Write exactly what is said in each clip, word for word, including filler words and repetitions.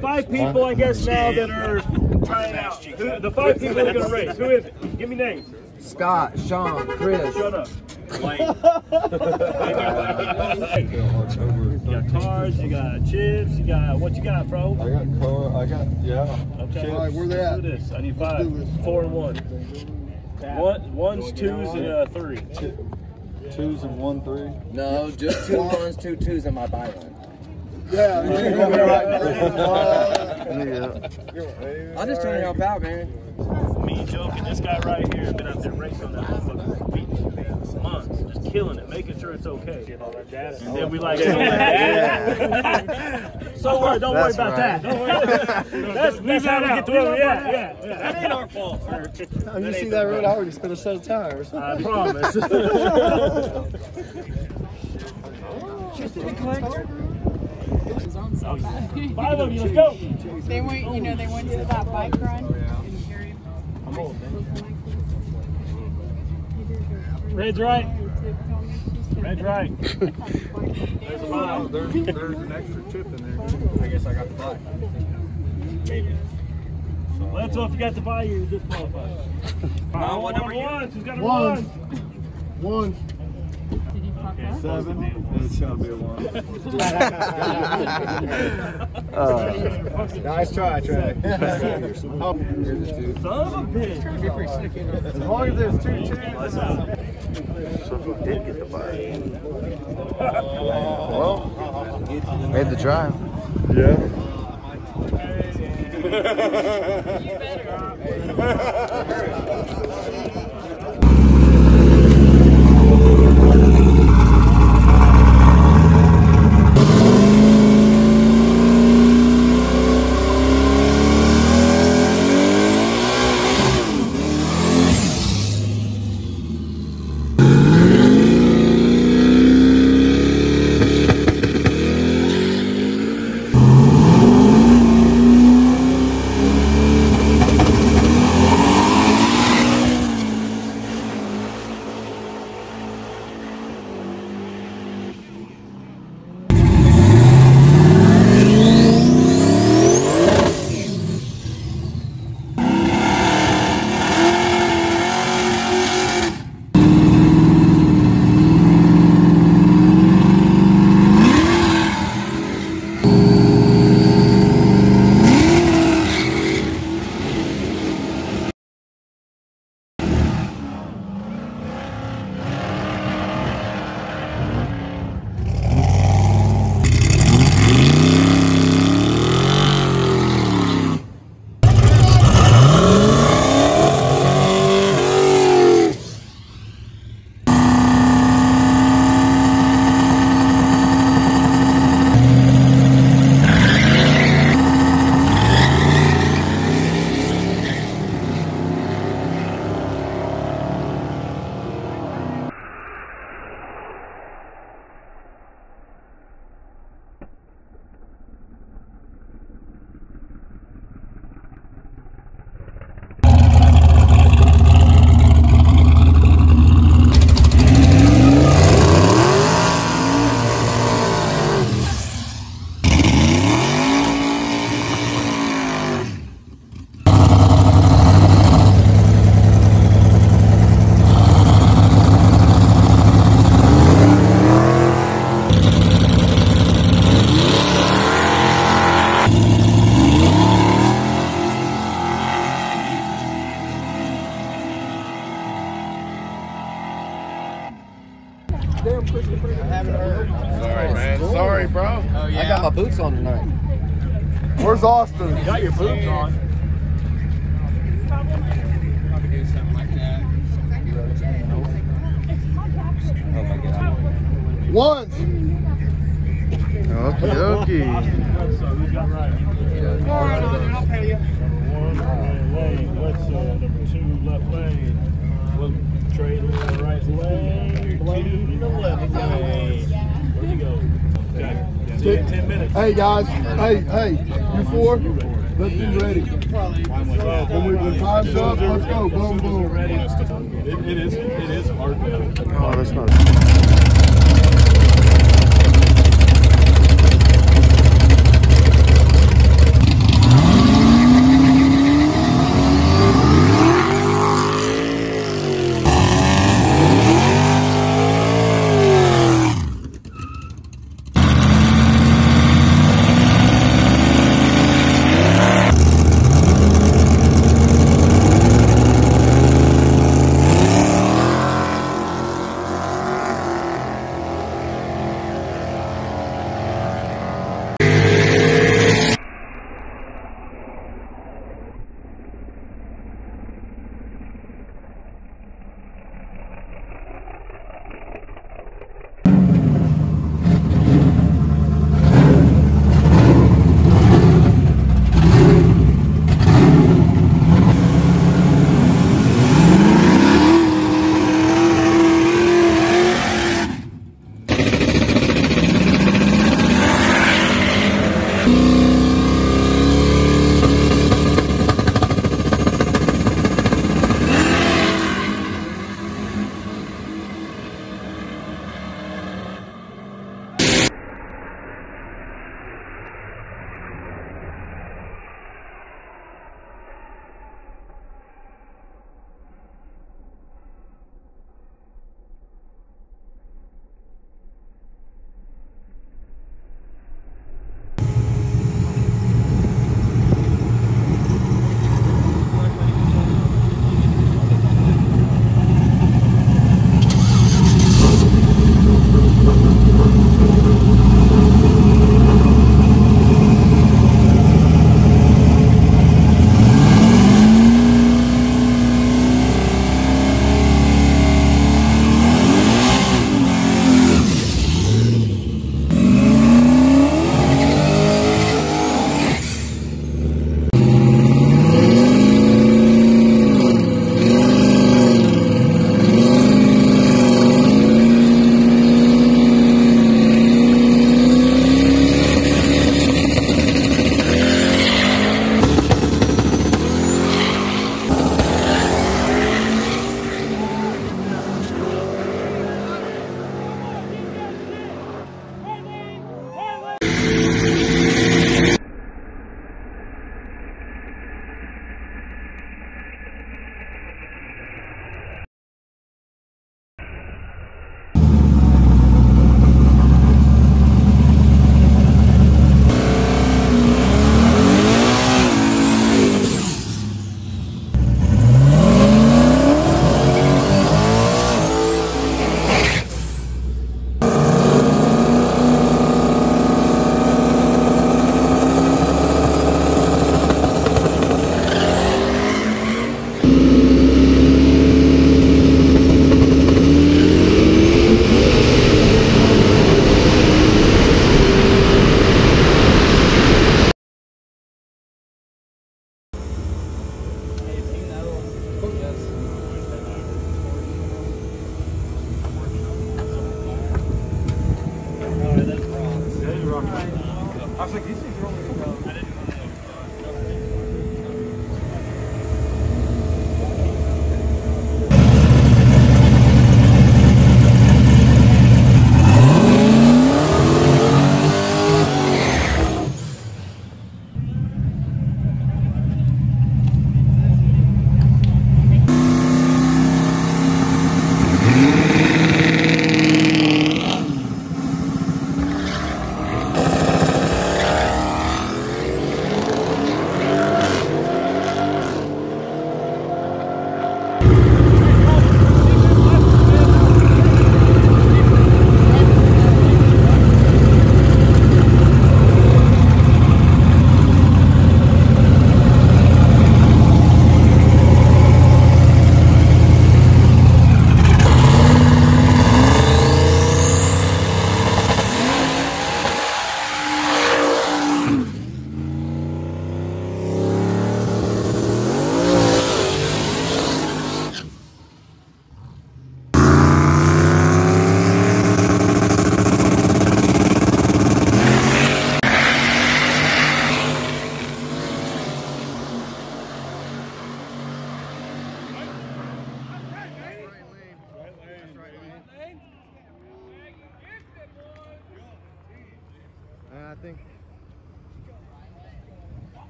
five people, I guess, now that are trying out. Who, the five people are going to race. Who is it? Give me names. Scott, Sean, Chris. Shut up. You got cars, you got chips, you got what you got, bro? I got car, I got, yeah. Okay. All right, where they at? Let's do this. I need five, four, and one. One, ones, twos, and uh, three. Two. Twos and one, three? No, just two ones, two twos, and my byline. Yeah, yeah. I'm just trying y'all out, man. Me, Joke, and this guy right here have been out there racing on that motherfucking beach for months, just killing it, making sure it's okay. And then we like, yeah. So what? Don't worry about that. Don't worry about that. That's leave that out. Yeah, yeah. That ain't our fault. You see that road? I already spent a set of tires. I promise. Oh, yeah. Five of you, let's go. They went, you know, they went to that bike run in Harry. I'm old, man. Red's right. Red's right. There's a mile. There's, there's an extra chip in there. I guess I got the bike. Maybe. So let's know if you got the bike, you're disqualified. No, what number one? Who's got a one? One. One. Okay, seven. It's gonna be a one. uh, nice try, Trey. Oh, here's the two. Son of a bitch. Trying to be pretty sneaky. As long as there's two chances. So who did get the bike? Well, made the try. Yeah. You better. Boots on tonight. Where's Austin? You got your boots on. Probably do something like that. Oh my God. Once. Okie dokie. So who's got right? I'll pay you. One right lane. Let's uh, number two left lane. We'll trade left right lane. Two to left lane. Where'd you go? Okay. ten minutes. Hey guys, hey, hey, you four, let's be ready. When, when time's up, let's go, boom, boom. It, it is, it is hard. Oh, that's not.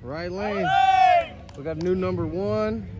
Right lane. We got new number one.